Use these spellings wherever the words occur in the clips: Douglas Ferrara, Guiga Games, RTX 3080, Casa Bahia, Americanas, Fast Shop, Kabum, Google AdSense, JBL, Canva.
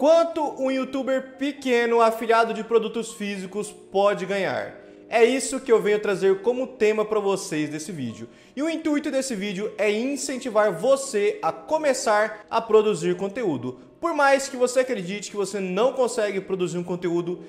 Quanto um youtuber pequeno afiliado de produtos físicos pode ganhar? É isso que eu venho trazer como tema para vocês desse vídeo. E o intuito desse vídeo é incentivar você a começar a produzir conteúdo. Por mais que você acredite que você não consegue produzir um conteúdo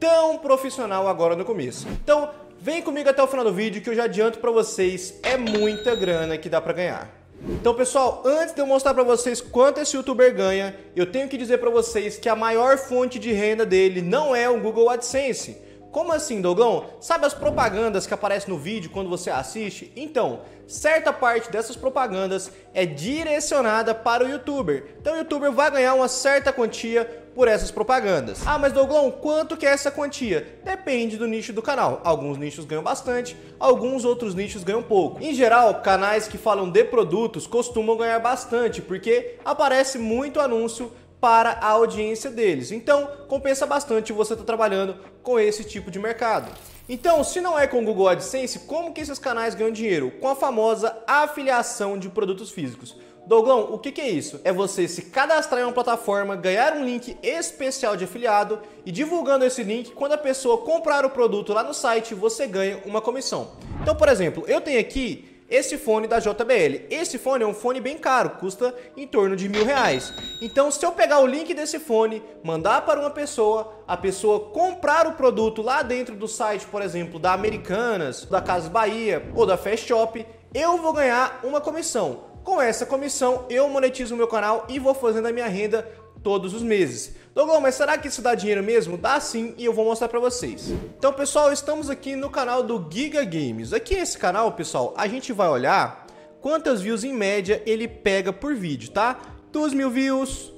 tão profissional agora no começo. Então, vem comigo até o final do vídeo que eu já adianto para vocês, é muita grana que dá para ganhar. Então, pessoal, antes de eu mostrar para vocês quanto esse youtuber ganha, eu tenho que dizer para vocês que a maior fonte de renda dele não é o Google AdSense. Como assim, Dogão? Sabe as propagandas que aparecem no vídeo quando você assiste? Então, certa parte dessas propagandas é direcionada para o youtuber. Então, o youtuber vai ganhar uma certa quantia por essas propagandas. Ah, mas Douglão, quanto que é essa quantia? Depende do nicho do canal. Alguns nichos ganham bastante, alguns outros nichos ganham pouco. Em geral, canais que falam de produtos costumam ganhar bastante, porque aparece muito anúncio para a audiência deles. Então, compensa bastante você estar trabalhando com esse tipo de mercado. Então, se não é com o Google AdSense, como que esses canais ganham dinheiro? Com a famosa afiliação de produtos físicos. Douglão, o que é isso? É você se cadastrar em uma plataforma, ganhar um link especial de afiliado e divulgando esse link, quando a pessoa comprar o produto lá no site, você ganha uma comissão. Então, por exemplo, eu tenho aqui esse fone da JBL. Esse fone é um fone bem caro, custa em torno de R$1.000. Então, se eu pegar o link desse fone, mandar para uma pessoa, a pessoa comprar o produto lá dentro do site, por exemplo, da Americanas, da Casa Bahia ou da Fast Shop, eu vou ganhar uma comissão. Com essa comissão, eu monetizo o meu canal e vou fazendo a minha renda todos os meses. Douglão, mas será que isso dá dinheiro mesmo? Dá sim, e eu vou mostrar pra vocês. Então, pessoal, estamos aqui no canal do Guiga Games. Aqui nesse canal, pessoal, a gente vai olhar quantas views em média ele pega por vídeo, tá? 2.000 views,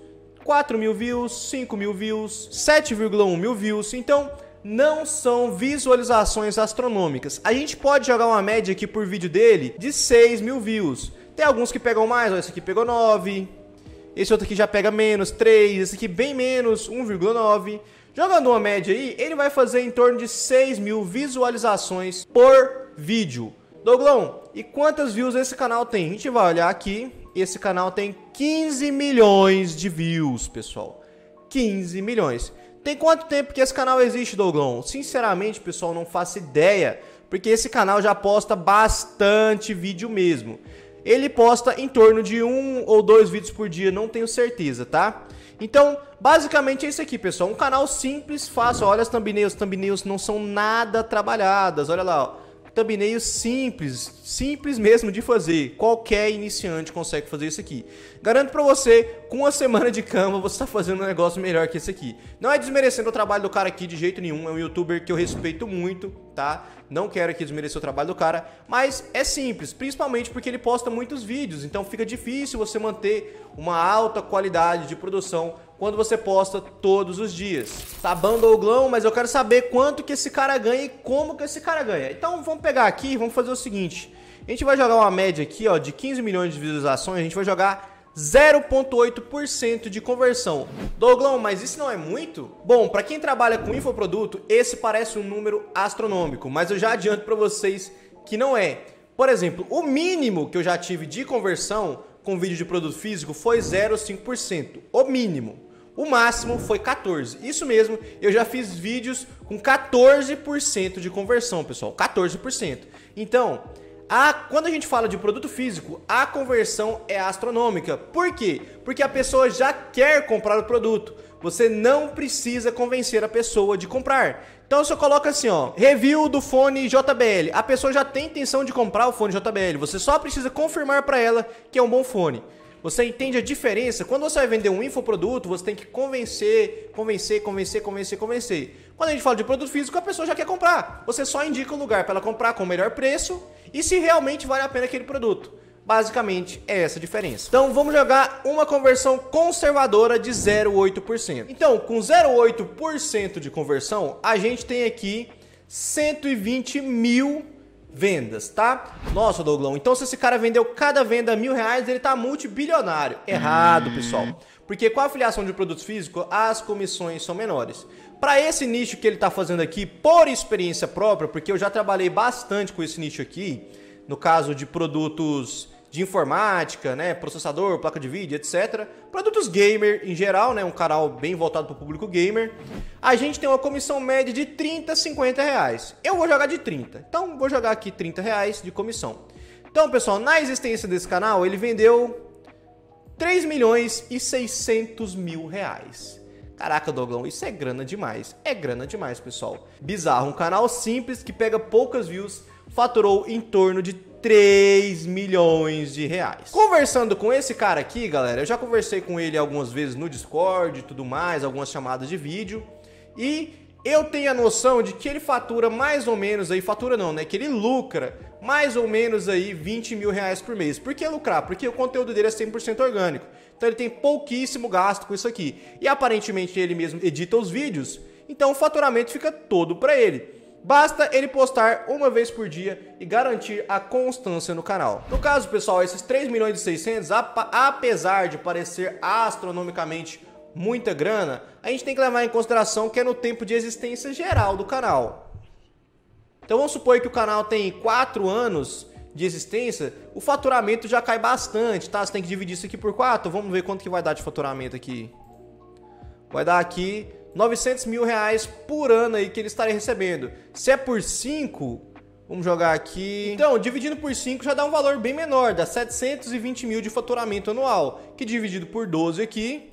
4.000 views, 5.000 views, 7.1.000 views. Então, não são visualizações astronômicas. A gente pode jogar uma média aqui por vídeo dele de 6.000 views. Tem alguns que pegam mais, ó, esse aqui pegou 9, esse outro aqui já pega menos, 3, esse aqui bem menos, 1,9. Jogando uma média aí, ele vai fazer em torno de 6.000 visualizações por vídeo. Douglão, e quantas views esse canal tem? A gente vai olhar aqui, esse canal tem 15 milhões de views, pessoal. 15 milhões. Tem quanto tempo que esse canal existe, Douglão? Sinceramente, pessoal, não faço ideia, porque esse canal já posta bastante vídeo mesmo. Ele posta em torno de 1 ou 2 vídeos por dia, não tenho certeza, tá? Então, basicamente é isso aqui, pessoal. Um canal simples, fácil. Olha as thumbnails não são nada trabalhadas. Olha lá, ó. Thumbnails simples, simples mesmo de fazer. Qualquer iniciante consegue fazer isso aqui. Garanto pra você, com uma semana de Canva, você tá fazendo um negócio melhor que esse aqui. Não é desmerecendo o trabalho do cara aqui de jeito nenhum. É um youtuber que eu respeito muito, tá? Não quero aqui desmerecer o trabalho do cara. Mas é simples, principalmente porque ele posta muitos vídeos. Então fica difícil você manter uma alta qualidade de produção quando você posta todos os dias. Tá bom, Douglão, mas eu quero saber quanto que esse cara ganha e como que esse cara ganha. Então vamos pegar aqui e vamos fazer o seguinte. A gente vai jogar uma média aqui, ó, de 15 milhões de visualizações. A gente vai jogar 0,8% de conversão. Douglão, mas isso não é muito? Bom, para quem trabalha com infoproduto, esse parece um número astronômico. Mas eu já adianto para vocês que não é. Por exemplo, o mínimo que eu já tive de conversão com vídeo de produto físico foi 0,5%. O mínimo. O máximo foi 14%. Isso mesmo, eu já fiz vídeos com 14% de conversão, pessoal. 14%. Então, quando a gente fala de produto físico, a conversão é astronômica. Por quê? Porque a pessoa já quer comprar o produto. Você não precisa convencer a pessoa de comprar. Então, se eu coloco assim, ó, review do fone JBL, a pessoa já tem intenção de comprar o fone JBL. Você só precisa confirmar para ela que é um bom fone. Você entende a diferença? Quando você vai vender um infoproduto, você tem que convencer. Quando a gente fala de produto físico, a pessoa já quer comprar. Você só indica o lugar para ela comprar com o melhor preço e se realmente vale a pena aquele produto. Basicamente, é essa a diferença. Então, vamos jogar uma conversão conservadora de 0,8%. Então, com 0,8% de conversão, a gente tem aqui 120 mil vendas, tá? Nossa, Douglão, então se esse cara vendeu cada venda R$1.000, ele tá multibilionário. Errado, pessoal. Porque com a afiliação de produtos físicos, as comissões são menores. Para esse nicho que ele tá fazendo aqui, por experiência própria, porque eu já trabalhei bastante com esse nicho aqui, no caso de produtos de informática, né, processador, placa de vídeo, etc. Produtos gamer em geral, né, um canal bem voltado para o público gamer. A gente tem uma comissão média de 30, 50 reais. Eu vou jogar de 30, então vou jogar aqui 30 reais de comissão. Então, pessoal, na existência desse canal, ele vendeu 3 milhões e 600 mil reais. Caraca, Doglão, isso é grana demais, pessoal. Bizarro, um canal simples que pega poucas views, faturou em torno de 3 milhões de reais. Conversando com esse cara aqui, galera, eu já conversei com ele algumas vezes no Discord e tudo mais, algumas chamadas de vídeo, e eu tenho a noção de que ele fatura mais ou menos aí, fatura não, né, que ele lucra mais ou menos aí 20 mil reais por mês. Por que lucrar? Porque o conteúdo dele é 100% orgânico, então ele tem pouquíssimo gasto com isso aqui, e aparentemente ele mesmo edita os vídeos, então o faturamento fica todo pra ele. Basta ele postar uma vez por dia e garantir a constância no canal. No caso, pessoal, esses 3 milhões e 600, apesar de parecer astronomicamente muita grana, a gente tem que levar em consideração que é no tempo de existência geral do canal. Então vamos supor que o canal tem 4 anos de existência, o faturamento já cai bastante, tá? Você tem que dividir isso aqui por 4, vamos ver quanto que vai dar de faturamento aqui. Vai dar aqui 900 mil reais por ano aí que ele estaria recebendo. Se é por 5, vamos jogar aqui. Então, dividindo por 5 já dá um valor bem menor, dá 720 mil de faturamento anual, que dividido por 12 aqui,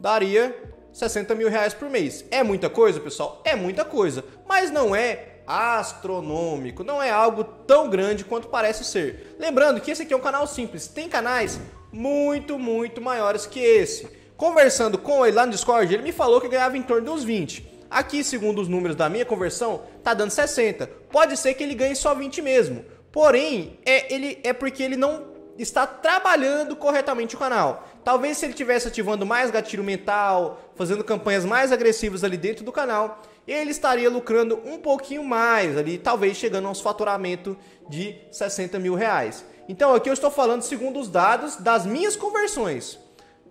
daria 60 mil reais por mês. É muita coisa, pessoal? É muita coisa, mas não é astronômico, não é algo tão grande quanto parece ser. Lembrando que esse aqui é um canal simples, tem canais muito maiores que esse. Conversando com ele lá no Discord, ele me falou que ganhava em torno dos 20. Aqui, segundo os números da minha conversão, tá dando 60. Pode ser que ele ganhe só 20 mesmo. Porém, é porque ele não está trabalhando corretamente o canal. Talvez se ele estivesse ativando mais gatilho mental, fazendo campanhas mais agressivas ali dentro do canal, ele estaria lucrando um pouquinho mais ali, talvez chegando a um faturamento de 60 mil reais. Então aqui eu estou falando segundo os dados das minhas conversões,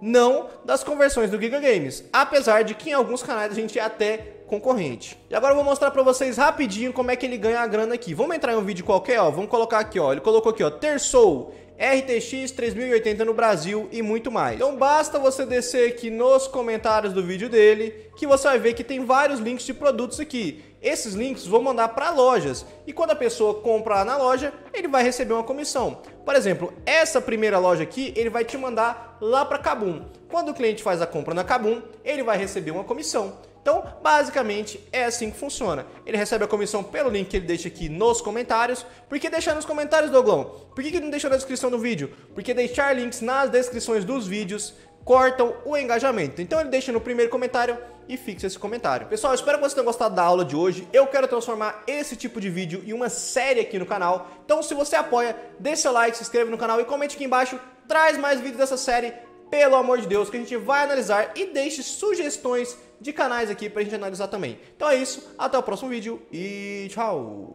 não das conversões do Guiga Games, apesar de que em alguns canais a gente é até concorrente. E agora eu vou mostrar pra vocês rapidinho como é que ele ganha a grana aqui. Vamos entrar em um vídeo qualquer, ó, vamos colocar aqui, ó, ele colocou aqui, ó, terçou, RTX 3080 no Brasil e muito mais. Então basta você descer aqui nos comentários do vídeo dele, que você vai ver que tem vários links de produtos aqui. Esses links vão mandar para lojas, e quando a pessoa compra lá na loja, ele vai receber uma comissão. Por exemplo, essa primeira loja aqui, ele vai te mandar lá para Kabum. Quando o cliente faz a compra na Kabum, ele vai receber uma comissão. Então, basicamente, é assim que funciona. Ele recebe a comissão pelo link que ele deixa aqui nos comentários. Por que deixar nos comentários, Doglão? Por que não deixou na descrição do vídeo? Porque deixar links nas descrições dos vídeos cortam o engajamento. Então ele deixa no primeiro comentário e fixa esse comentário. Pessoal, eu espero que vocês tenham gostado da aula de hoje. Eu quero transformar esse tipo de vídeo em uma série aqui no canal. Então, se você apoia, dê seu like, se inscreva no canal e comente aqui embaixo. Traz mais vídeos dessa série, pelo amor de Deus, que a gente vai analisar, e deixe sugestões de canais aqui pra gente analisar também. Então é isso, até o próximo vídeo e tchau!